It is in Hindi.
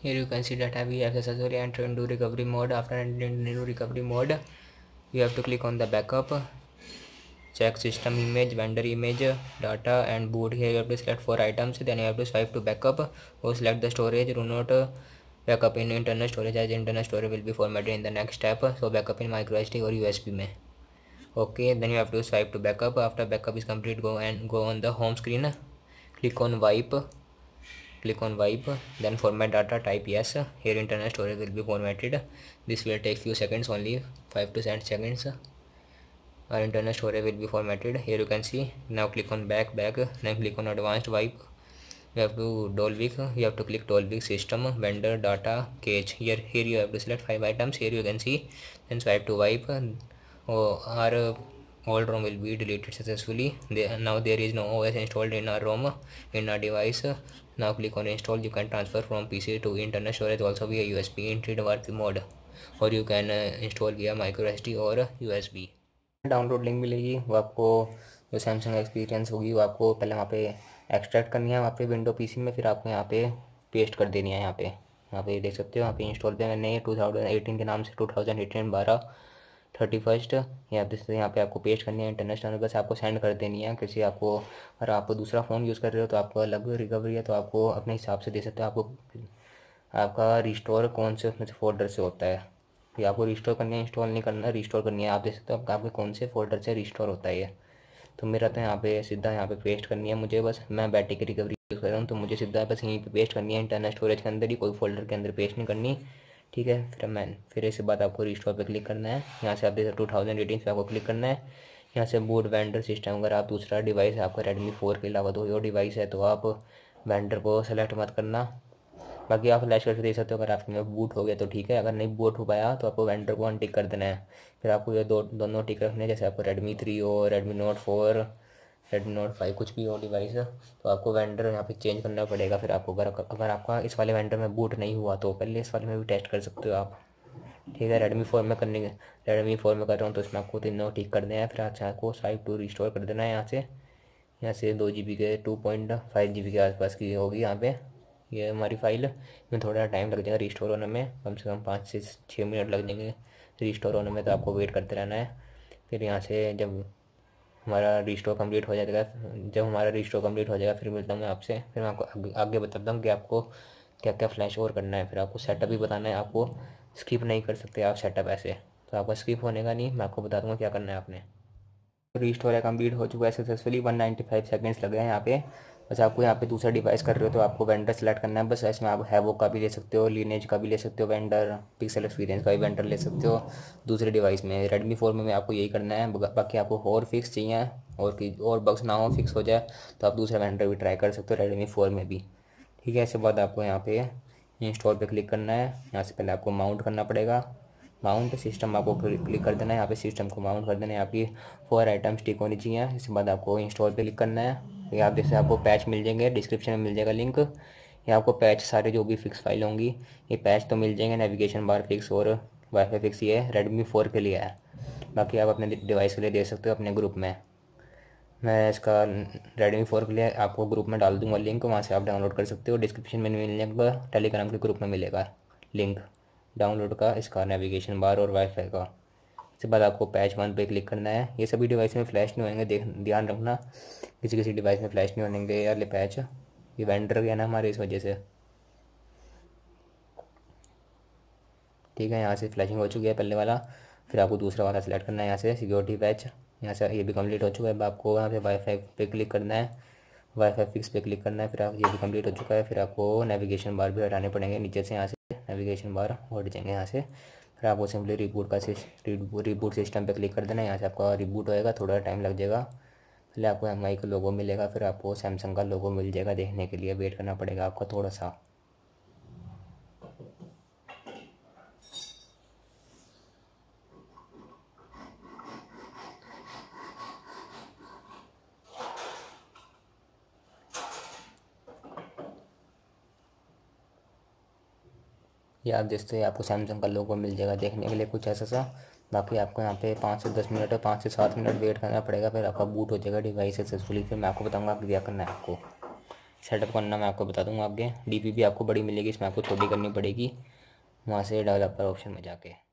Here you can see data we have successfully entered into recovery mode. After entering into recovery mode, you have to click on the backup, check system image, vendor image, data and boot. Here you have to select 4 items, then you have to swipe to backup or select the storage. Do not backup in internal storage as internal storage will be formatted in the next step. So backup in microSD or USB में. Okay, then you have to swipe to backup. After backup is complete, go on the home screen, click on wipe. Then format data, type yes. Here internal storage will be formatted. This will take few seconds, only 5 to 10 seconds. Our internal storage will be formatted. Here you can see. Now click on back, then click on advanced wipe. You have to Dalvik, you have to click Dalvik system, vendor, data, cache. Here you have to select 5 items. Here you can see, then swipe to wipe. Our old ROM will be deleted successfully. Now there is no OS installed in our ROM, in our device. Now click on install. You can transfer from PC to internal storage also via USB in 3D mode, और you can install via microSD और USB. डाउनलोड लिंक मिलेगी, वो आपको जो Samsung Experience होगी वो आपको पहले वहाँ पे एक्सट्रैक्ट करनी है, वहाँ पे विंडो PC में, फिर आपको यहाँ पे पेस्ट कर देनी है. यहाँ पे देख सकते हो, यहाँ पे इंस्टॉल पे मैंने 2018 के नाम से 2018-12/31 यहाँ पे आपको पेस्ट करनी है. इंटरनेट स्टोरेज बस आपको सेंड कर देनी है किसी आपको. और आप दूसरा फ़ोन यूज़ कर रहे हो तो आपको अलग रिकवरी है, तो आपको अपने हिसाब से दे सकते हो. आपको आपका रिस्टोर कौन से फोल्डर से होता है, ये आपको रिस्टोर करनी है, इंस्टॉल नहीं करना है, रिस्टोर करनी है. आप दे सकते हो आपके कौन से फोल्डर से रिस्टोर होता है. तो मेरा तो यहाँ पे सीधा यहाँ पे पेस्ट करनी है मुझे. बस मैं बैटरी की रिकवरी यूज़ कर रहा हूँ तो मुझे सीधा बस यहीं पे पेस्ट करनी है, इंटरनल स्टोरेज के अंदर ही, कोई फोल्डर के अंदर पेस्ट नहीं करनी. ठीक है, फिर इसके बाद आपको रिस्टोर पे क्लिक करना है. यहाँ से आप देख सकते 2018 पे आपको क्लिक करना है. यहाँ से बूट वेंडर सिस्टम, अगर आप दूसरा डिवाइस है आपका Redmi 4 के अलावा दो डिवाइस है तो आप वेंडर को सेलेक्ट मत करना. बाकी आप फ्लैश करके देख सकते हो, अगर आपके में बूट हो गया तो ठीक है, अगर नहीं बूट हो पाया तो आपको वेंडर को अनटिक कर देना है. फिर आपको ये दोनों टिक रखने हैं, जैसे आपको Redmi 3 हो, Redmi Note 4, Redmi Note 5, कुछ भी और डिवाइस है तो आपको वेंडर यहाँ पे चेंज करना पड़ेगा. फिर आपको अगर आपका इस वाले वेंडर में बूट नहीं हुआ तो पहले इस वाले में भी टेस्ट कर सकते हो आप. ठीक है, Redmi 4 में कर रहा हूँ तो इसमें आपको तीनों ठीक कर देना है. फिर अच्छा आपको साइड टू रिस्टोर कर देना है. यहाँ से 2 GB के 2.5 GB के आसपास की होगी यहाँ पर ये हमारी फाइल. इसमें थोड़ा टाइम लग जाएगा रिस्टोर होने में, कम से कम 5 से 6 मिनट लग जाएंगे रिस्टोर होने में, तो आपको वेट करते रहना है. फिर यहाँ से जब हमारा रिस्टोर कंप्लीट हो जाएगा फिर मिलता हूँ मैं आपसे. फिर मैं आपको आगे बताता हूँ कि आपको क्या क्या फ्लैश ओवर करना है. फिर आपको सेटअप भी बताना है, आपको स्किप नहीं कर सकते आप सेटअप ऐसे, तो आपका स्किप होने का नहीं. मैं आपको बता दूँगा क्या करना है. आपने रिस्टोर कंप्लीट हो चुका है सक्सेसफुली, 195 सेकेंड्स लग गए हैं यहाँ पे. बस आपको यहाँ पे दूसरा डिवाइस कर रहे हो तो आपको वेंडर सेलेक्ट करना है. बस इसमें आप हैवो का भी ले सकते हो, लीनेज का भी ले सकते हो वेंडर, पिक्सल एक्सपीरियंस का भी वेंडर ले सकते हो दूसरे डिवाइस में. Redmi 4 में आपको यही करना है. बाकी आपको और फिक्स चाहिए और बग्स ना हो, फिक्स हो जाए तो आप दूसरा वेंडर भी ट्राई कर सकते हो Redmi 4 में भी. ठीक है, इसके बाद आपको यहाँ पे इंस्टॉल पर क्लिक करना है. यहाँ से पहले आपको माउंट करना पड़ेगा, माउंट सिस्टम आपको क्लिक कर देना है. यहाँ पे सिस्टम को माउंट कर देना है, आपकी 4 आइटम्स टिक होनी चाहिए. इसके बाद आपको इंस्टॉल पे क्लिक करना है. ये आप जैसे आपको पैच मिल जाएंगे, डिस्क्रिप्शन में मिल जाएगा लिंक. ये आपको पैच सारे जो भी फिक्स फाइल होंगी ये पैच तो मिल जाएंगे, नेविगेशन बार फिक्स और वाईफाई फिक्स. ये Redmi 4 के लिए है, बाकी आप अपने डिवाइस के लिए दे सकते हो अपने ग्रुप में. मैं इसका Redmi 4 के लिए आपको ग्रुप में डाल दूँगा लिंक, वहाँ से आप डाउनलोड कर सकते हो. डिस्क्रिप्शन में मिल जाएगा, टेलीग्राम के ग्रुप में मिलेगा लिंक डाउनलोड का, इसका नेविगेशन बार और वाईफाई का. इसके बाद आपको पैच 1 पे क्लिक करना है. ये सभी डिवाइस में फ्लैश नहीं होंगे, ध्यान रखना, किसी डिवाइस में फ्लैश नहीं होंगे यार. ले पैच ये वेंडर गया ना हमारे, इस वजह से. ठीक है, यहाँ से फ्लैशिंग हो चुकी है पहले वाला. फिर आपको दूसरा वाला सेलेक्ट करना है. यहाँ से सिक्योरिटी पैच, यहाँ से ये भी कम्प्लीट हो चुका है. अब आपको यहाँ पे वाईफाई पे क्लिक करना है, वाईफाई फिक्स पे क्लिक करना है. फिर आप ये भी कम्प्लीट हो चुका है. फिर आपको नेविगेशन बार भी हटाने पड़ेंगे नीचे से. यहाँ से नेविगेशन बार हट जाएंगे यहाँ से. फिर आपको सिंपली रिबूट सिस्टम पे क्लिक कर देना है. यहाँ से आपका रिबूट होएगा, थोड़ा टाइम लग जाएगा. पहले आपको एम आई का लोगो मिलेगा, फिर आपको सैमसंग का लोगो मिल जाएगा. देखने के लिए वेट करना पड़ेगा आपको थोड़ा सा. आप देखते हैं आपको सैमसंग का लोगो मिल जाएगा देखने के लिए कुछ ऐसा सा. बाकी आपको यहाँ पे 5 से 10 मिनट और 5 से 7 मिनट वेट करना पड़ेगा. फिर आपका बूट हो जाएगा डिवाइस सक्सेसफुली. फिर मैं आपको बताऊँगा क्या करना है आपको. सेटअप करना मैं आपको बता दूंगा। आगे डीपी भी आपको बड़ी मिलेगी, इसमें आपको छोटी करनी पड़ेगी वहाँ से डेवलपर ऑप्शन में जाके।